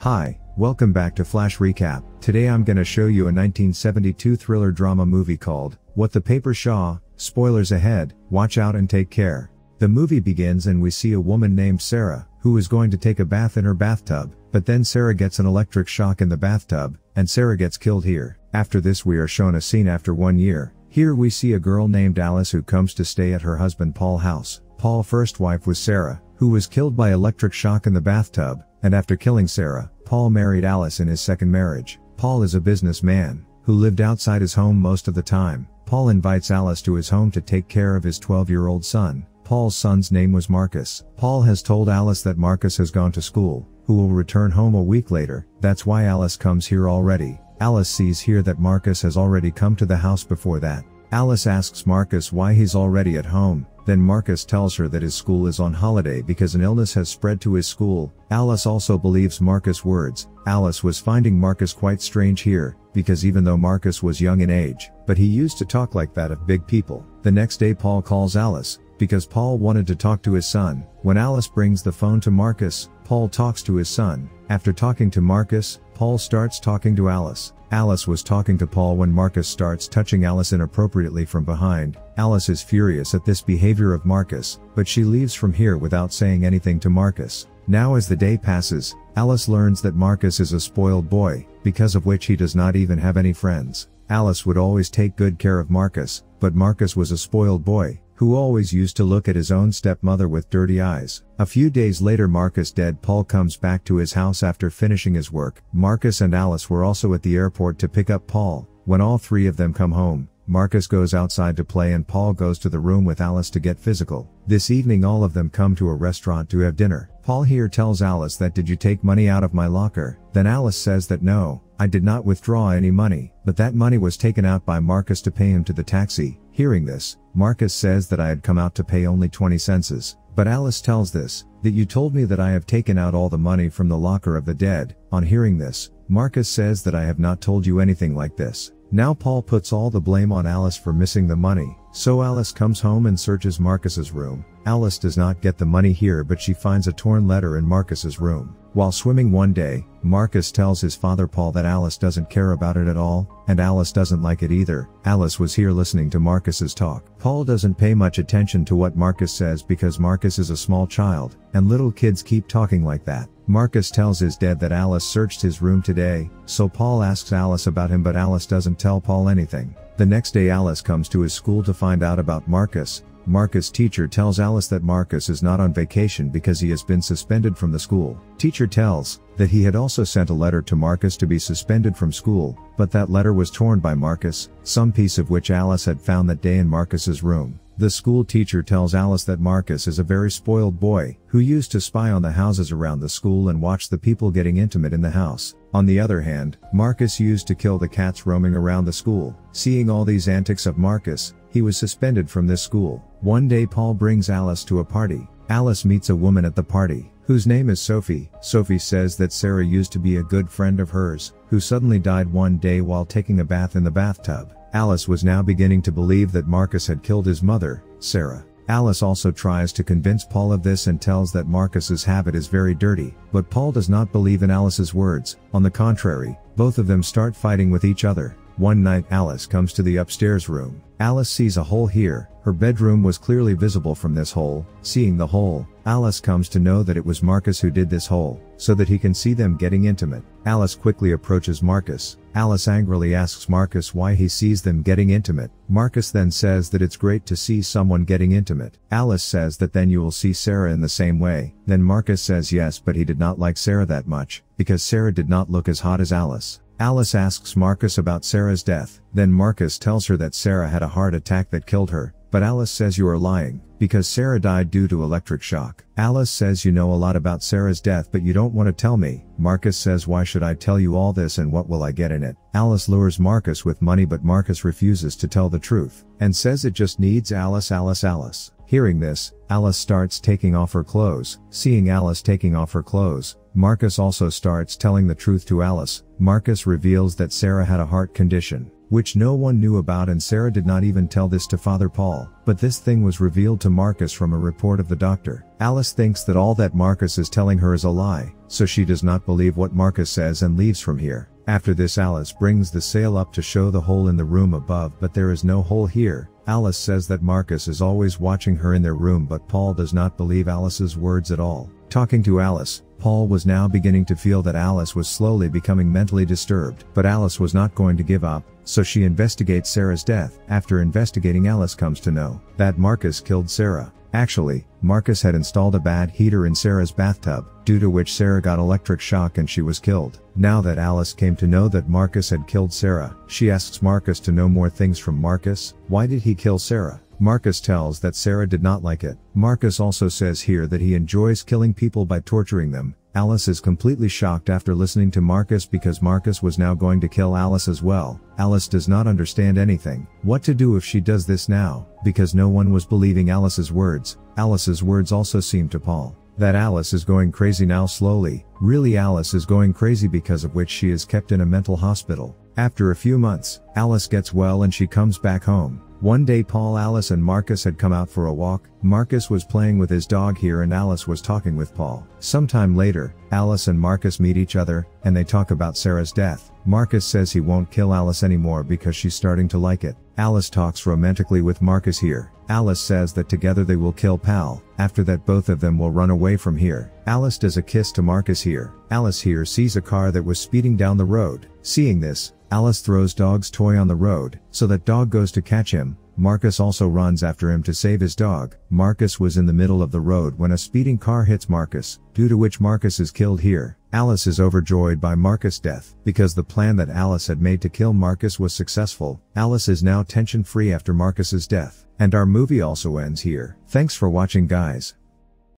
Hi, welcome back to Flash Recap. Today I'm gonna show you a 1972 thriller drama movie called, What the Paper Saw. Spoilers ahead, watch out and take care. The movie begins and we see a woman named Sarah, who is going to take a bath in her bathtub, but then Sarah gets an electric shock in the bathtub, and Sarah gets killed here. After this we are shown a scene after 1 year. Here we see a girl named Alice who comes to stay at her husband Paul's house. Paul's first wife was Sarah, who was killed by electric shock in the bathtub, and after killing Sarah, Paul married Alice in his second marriage. Paul is a businessman, who lived outside his home most of the time. Paul invites Alice to his home to take care of his 12-year-old son. Paul's son's name was Marcus. Paul has told Alice that Marcus has gone to school, who will return home a week later. That's why Alice comes here already. Alice sees here that Marcus has already come to the house before that. Alice asks Marcus why he's already at home. Then Marcus tells her that his school is on holiday because an illness has spread to his school. Alice also believes Marcus' words. Alice was finding Marcus quite strange here, because even though Marcus was young in age, but he used to talk like that of big people. The next day Paul calls Alice, because Paul wanted to talk to his son. When Alice brings the phone to Marcus, Paul talks to his son. After talking to Marcus, Paul starts talking to Alice. Alice was talking to Paul when Marcus starts touching Alice inappropriately from behind. Alice is furious at this behavior of Marcus, but she leaves from here without saying anything to Marcus. Now as the day passes, Alice learns that Marcus is a spoiled boy, because of which he does not even have any friends. Alice would always take good care of Marcus, but Marcus was a spoiled boy, who always used to look at his own stepmother with dirty eyes. A few days later Marcus dead. Paul comes back to his house after finishing his work. Marcus and Alice were also at the airport to pick up Paul. When all three of them come home, Marcus goes outside to play and Paul goes to the room with Alice to get physical. This evening all of them come to a restaurant to have dinner. Paul here tells Alice that "Did you take money out of my locker?" Then Alice says that "No, I did not withdraw any money, but that money was taken out by Marcus to pay him to the taxi." Hearing this, Marcus says that "I had come out to pay only 20 cents, but Alice tells this, that "You told me that I have taken out all the money from the locker of the dead." On hearing this, Marcus says that "I have not told you anything like this." Now Paul puts all the blame on Alice for missing the money. So Alice comes home and searches Marcus's room. Alice does not get the money here, but she finds a torn letter in Marcus's room. While swimming one day, Marcus tells his father Paul that Alice doesn't care about it at all, and Alice doesn't like it either. Alice was here listening to Marcus's talk. Paul doesn't pay much attention to what Marcus says because Marcus is a small child, and little kids keep talking like that. Marcus tells his dad that Alice searched his room today, so Paul asks Alice about him, but Alice doesn't tell Paul anything. The next day Alice comes to his school to find out about Marcus. Marcus' teacher tells Alice that Marcus is not on vacation because he has been suspended from the school. Teacher tells that he had also sent a letter to Marcus to be suspended from school, but that letter was torn by Marcus, some piece of which Alice had found that day in Marcus's room. The school teacher tells Alice that Marcus is a very spoiled boy, who used to spy on the houses around the school and watch the people getting intimate in the house. On the other hand, Marcus used to kill the cats roaming around the school. Seeing all these antics of Marcus, he was suspended from this school. One day Paul brings Alice to a party. Alice meets a woman at the party, whose name is Sophie. Sophie says that Sarah used to be a good friend of hers, who suddenly died one day while taking a bath in the bathtub. Alice was now beginning to believe that Marcus had killed his mother, Sarah. Alice also tries to convince Paul of this and tells that Marcus's habit is very dirty, but Paul does not believe in Alice's words. On the contrary, both of them start fighting with each other. One night Alice comes to the upstairs room. Alice sees a hole here. Her bedroom was clearly visible from this hole. Seeing the hole, Alice comes to know that it was Marcus who did this hole, so that he can see them getting intimate. Alice quickly approaches Marcus. Alice angrily asks Marcus why he sees them getting intimate. Marcus then says that it's great to see someone getting intimate. Alice says that then you will see Sarah in the same way. Then Marcus says yes, but he did not like Sarah that much, because Sarah did not look as hot as Alice. Alice asks Marcus about Sarah's death. Then Marcus tells her that Sarah had a heart attack that killed her, but Alice says you are lying, because Sarah died due to electric shock. Alice says you know a lot about Sarah's death but you don't want to tell me. Marcus says why should I tell you all this and what will I get in it? Alice lures Marcus with money but Marcus refuses to tell the truth, and says it just needs Alice. Hearing this, Alice starts taking off her clothes. Seeing Alice taking off her clothes, Marcus also starts telling the truth to Alice. Marcus reveals that Sarah had a heart condition, which no one knew about, and Sarah did not even tell this to Father Paul, but this thing was revealed to Marcus from a report of the doctor. Alice thinks that all that Marcus is telling her is a lie, so she does not believe what Marcus says and leaves from here. After this, Alice brings the sail up to show the hole in the room above, but there is no hole here. Alice says that Marcus is always watching her in their room, but Paul does not believe Alice's words at all. Talking to Alice, Paul was now beginning to feel that Alice was slowly becoming mentally disturbed, but Alice was not going to give up, so she investigates Sarah's death. After investigating, Alice comes to know that Marcus killed Sarah. Actually, Marcus had installed a bad heater in Sarah's bathtub, due to which Sarah got electric shock and she was killed. Now that Alice came to know that Marcus had killed Sarah, she asks Marcus to know more things from Marcus. Why did he kill Sarah? Marcus tells that Sarah did not like it. Marcus also says here that he enjoys killing people by torturing them. Alice is completely shocked after listening to Marcus because Marcus was now going to kill Alice as well. Alice does not understand anything. What to do if she does this now, because no one was believing Alice's words. Alice's words also seem to Paul that Alice is going crazy now slowly. Really, Alice is going crazy, because of which she is kept in a mental hospital. After a few months, Alice gets well and she comes back home. One day, Paul, Alice and Marcus had come out for a walk. Marcus was playing with his dog here and Alice was talking with Paul. Sometime later, Alice and Marcus meet each other, and they talk about Sarah's death. Marcus says he won't kill Alice anymore because she's starting to like it. Alice talks romantically with Marcus here. Alice says that together they will kill Paul. After that, both of them will run away from here. Alice does a kiss to Marcus here. Alice here sees a car that was speeding down the road. Seeing this, Alice throws dog's toy on the road, so that dog goes to catch him. Marcus also runs after him to save his dog. Marcus was in the middle of the road when a speeding car hits Marcus, due to which Marcus is killed here. Alice is overjoyed by Marcus' death, because the plan that Alice had made to kill Marcus was successful. Alice is now tension-free after Marcus's death. And our movie also ends here. Thanks for watching, guys.